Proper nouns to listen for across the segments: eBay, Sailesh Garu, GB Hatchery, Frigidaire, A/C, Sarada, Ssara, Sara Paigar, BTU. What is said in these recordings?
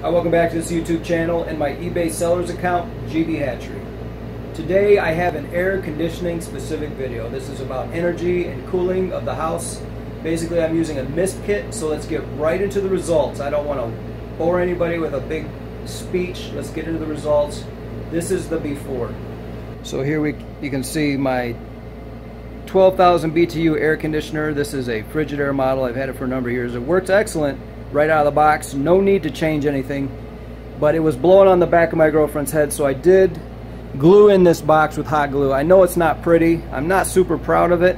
Hi, welcome back to this YouTube channel and my eBay sellers account, GB Hatchery. Today I have an air conditioning specific video. This is about energy and cooling of the house. Basically I'm using a mist kit, so let's get right into the results. I don't want to bore anybody with a big speech. Let's get into the results. This is the before. So here you can see my 12,000 BTU air conditioner. This is a Frigidaire model. I've had it for a number of years. It works excellent right out of the box. No need to change anything, but it was blowing on the back of my girlfriend's head, so I did glue in this box with hot glue. I know it's not pretty. I'm not super proud of it,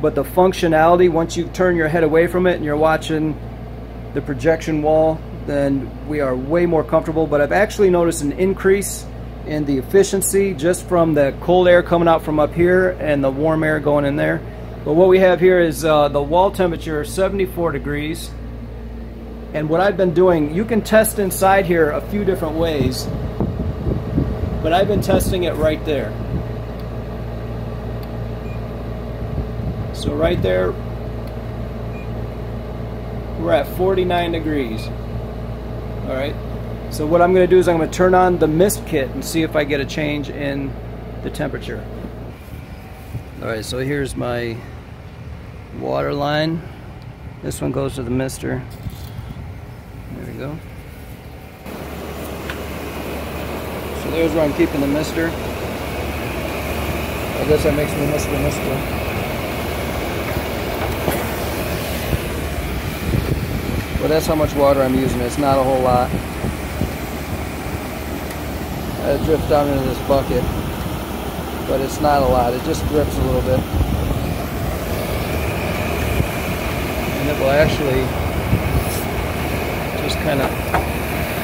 but the functionality, once you turn your head away from it and you're watching the projection wall, then we are way more comfortable. But I've actually noticed an increase in the efficiency just from the cold air coming out from up here and the warm air going in there. But what we have here is the wall temperature, 74 degrees. And what I've been doing, you can test inside here a few different ways, but I've been testing it right there. So right there, we're at 49 degrees. All right. So what I'm going to do is I'm going to turn on the mist kit and see if I get a change in the temperature. All right. So here's my water line. This one goes to the mister. There we go. So there's where I'm keeping the mister. I guess that makes me miss the mister. But that's how much water I'm using. It's not a whole lot. I drift down into this bucket, but it's not a lot. It just drips a little bit. And it will actually just kind of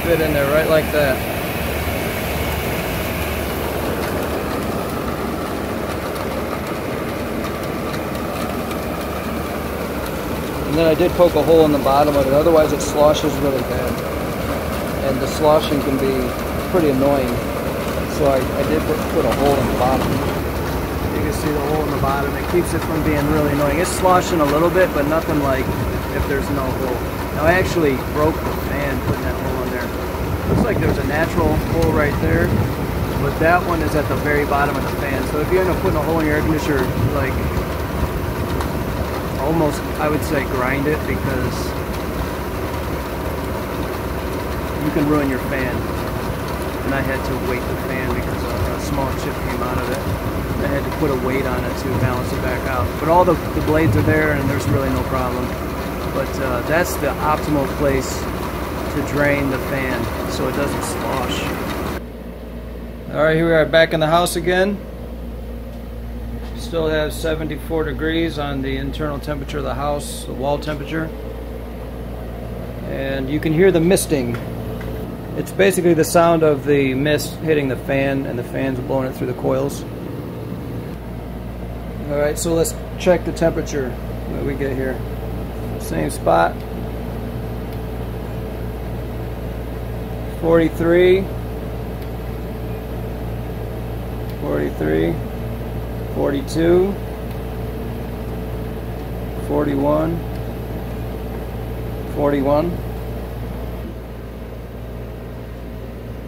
fit in there right like that. And then I did poke a hole in the bottom of it, otherwise it sloshes really bad. And the sloshing can be pretty annoying. So I did put a hole in the bottom. You can see the hole in the bottom. It keeps it from being really annoying. It's sloshing a little bit, but nothing like if there's no hole. Now I actually broke the fan putting that hole in there. Looks like there's a natural hole right there, but that one is at the very bottom of the fan. So if you end up putting a hole in your air conditioner, like almost, I would say grind it, because you can ruin your fan. And I had to weight the fan because a small chip came out of it. I had to put a weight on it to balance it back out. But all the blades are there and there's really no problem. But that's the optimal place to drain the fan so it doesn't slosh. All right, here we are back in the house again. Still have 74 degrees on the internal temperature of the house, the wall temperature. And you can hear the misting. It's basically the sound of the mist hitting the fan and the fan's blowing it through the coils. All right, so let's check the temperature that we get here. Same spot, 43, 42, 41.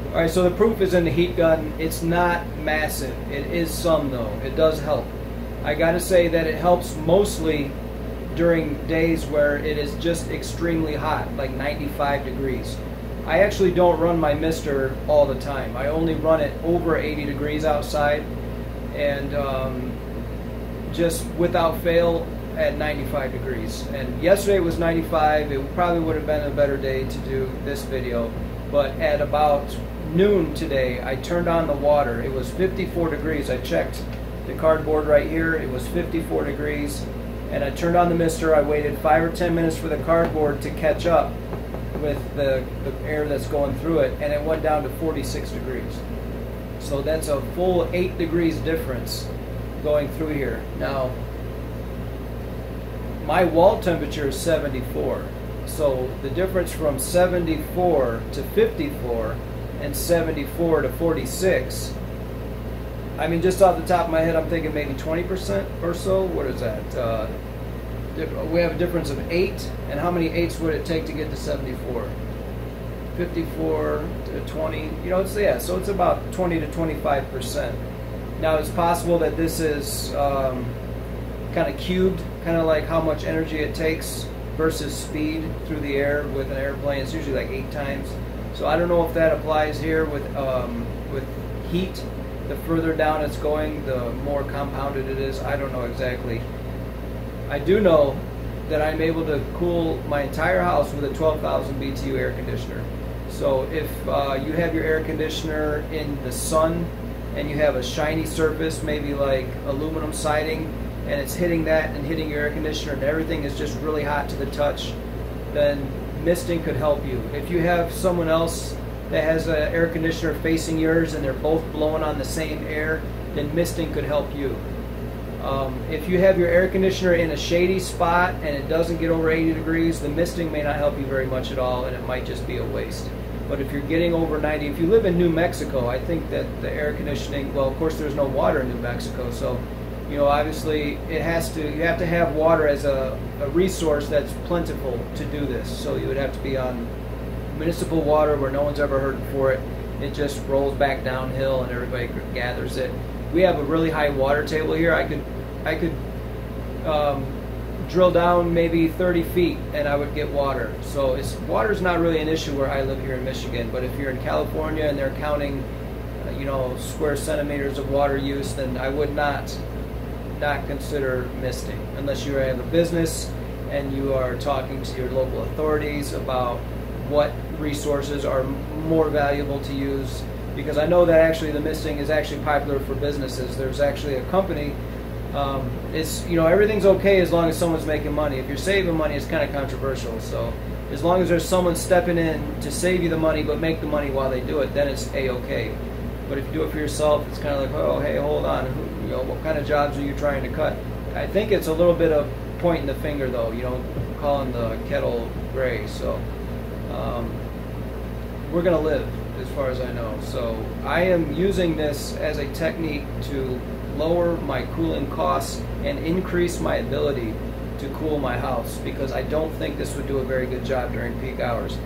All right, so the proof is in the heat gun. It's not massive. It is some, though. It does help. I gotta say that it helps mostly during days where it is just extremely hot, like 95 degrees. I actually don't run my mister all the time. I only run it over 80 degrees outside, and just without fail at 95 degrees. And yesterday it was 95. It probably would have been a better day to do this video, but at about noon today, I turned on the water. It was 54 degrees. I checked the cardboard right here. It was 54 degrees. And I turned on the mister. I waited 5 or 10 minutes for the cardboard to catch up with the air that's going through it, and it went down to 46 degrees. So that's a full 8 degrees difference going through here. Now, my wall temperature is 74. So the difference from 74 to 54 and 74 to 46, I mean, just off the top of my head, I'm thinking maybe 20% or so. What is that? We have a difference of 8, and how many 8s would it take to get to 74? 54 to 20, you know, it's, yeah, so it's about 20 to 25%. Now it's possible that this is kind of cubed, kind of like how much energy it takes versus speed through the air with an airplane. It's usually like 8 times. So I don't know if that applies here with heat. The further down it's going, the more compounded it is. I don't know exactly. I do know that I'm able to cool my entire house with a 12,000 BTU air conditioner. So if you have your air conditioner in the sun and you have a shiny surface, maybe like aluminum siding, and it's hitting that and hitting your air conditioner and everything is just really hot to the touch, then misting could help you. If you have someone else that has an air conditioner facing yours and they're both blowing on the same air, then misting could help you. If you have your air conditioner in a shady spot and it doesn't get over 80 degrees, the misting may not help you very much at all, and it might just be a waste. But if you're getting over 90, if you live in New Mexico, I think that the air conditioning, well, of course there's no water in New Mexico, so you know, obviously it has to, you have to have water as a resource that's plentiful to do this. So you would have to be on municipal water where no one's ever heard for it. It just rolls back downhill and everybody gathers it. We have a really high water table here. I could drill down maybe 30 feet and I would get water. So water's not really an issue where I live here in Michigan, but if you're in California and they're counting, you know, square centimeters of water use, then I would not consider misting unless you have a business and you are talking to your local authorities about what resources are more valuable to use. Because I know that actually the misting is actually popular for businesses. There's actually a company. It's, you know, everything's okay as long as someone's making money. If you're saving money, it's kind of controversial. So as long as there's someone stepping in to save you the money but make the money while they do it, then it's a-okay. But if you do it for yourself, it's kind of like, oh, hey, hold on. You know, what kind of jobs are you trying to cut? I think it's a little bit of pointing the finger, though. You know, calling the kettle gray. So we're gonna live, as far as I know. So I am using this as a technique to lower my cooling costs and increase my ability to cool my house, because I don't think this would do a very good job during peak hours.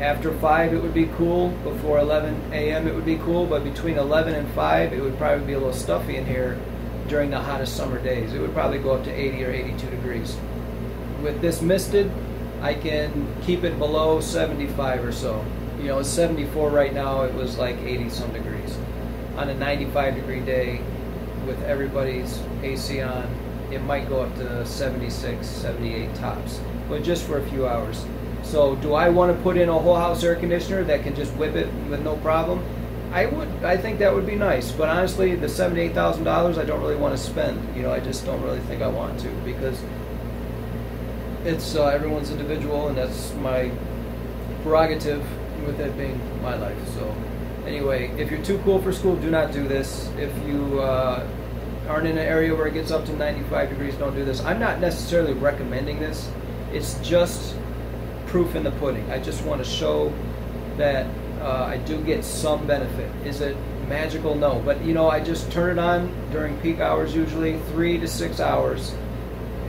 After 5 it would be cool, before 11 a.m. it would be cool, but between 11 and 5 it would probably be a little stuffy in here during the hottest summer days. It would probably go up to 80 or 82 degrees. With this misted, I can keep it below 75 or so. You know, it's 74 right now, it was like 80 some degrees. On a 95 degree day with everybody's AC on, it might go up to 76, 78 tops, but just for a few hours. So do I want to put in a whole house air conditioner that can just whip it with no problem? I think that would be nice, but honestly, the $7,000 to $8,000 I don't really want to spend. You know, I just don't really think I want to, because it's everyone's individual, and that's my prerogative with it being my life. So anyway, if you're too cool for school, do not do this. If you aren't in an area where it gets up to 95 degrees, don't do this. I'm not necessarily recommending this. It's just proof in the pudding. I just want to show that I do get some benefit. Is it magical? No. But you know, I just turn it on during peak hours, usually 3 to 6 hours,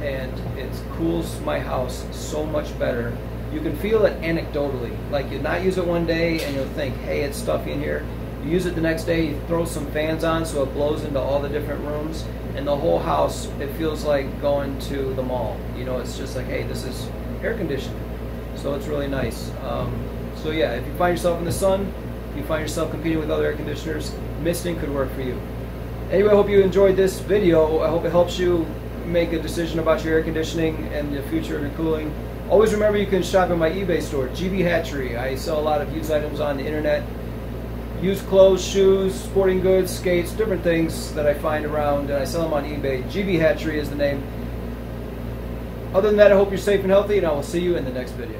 and it cools my house so much better. You can feel it anecdotally. Like, you not use it one day and you'll think, hey, it's stuffy in here. You use it the next day, you throw some fans on so it blows into all the different rooms, and the whole house, it feels like going to the mall. You know, it's just like, hey, this is air conditioned. So it's really nice. So yeah, if you find yourself in the sun, if you find yourself competing with other air conditioners, misting could work for you. Anyway, I hope you enjoyed this video. I hope it helps you make a decision about your air conditioning and the future of your cooling. Always remember, you can shop in my eBay store, GB Hatchery. I sell a lot of used items on the internet. Used clothes, shoes, sporting goods, skates, different things that I find around, and I sell them on eBay. GB Hatchery is the name. Other than that, I hope you're safe and healthy, and I will see you in the next video.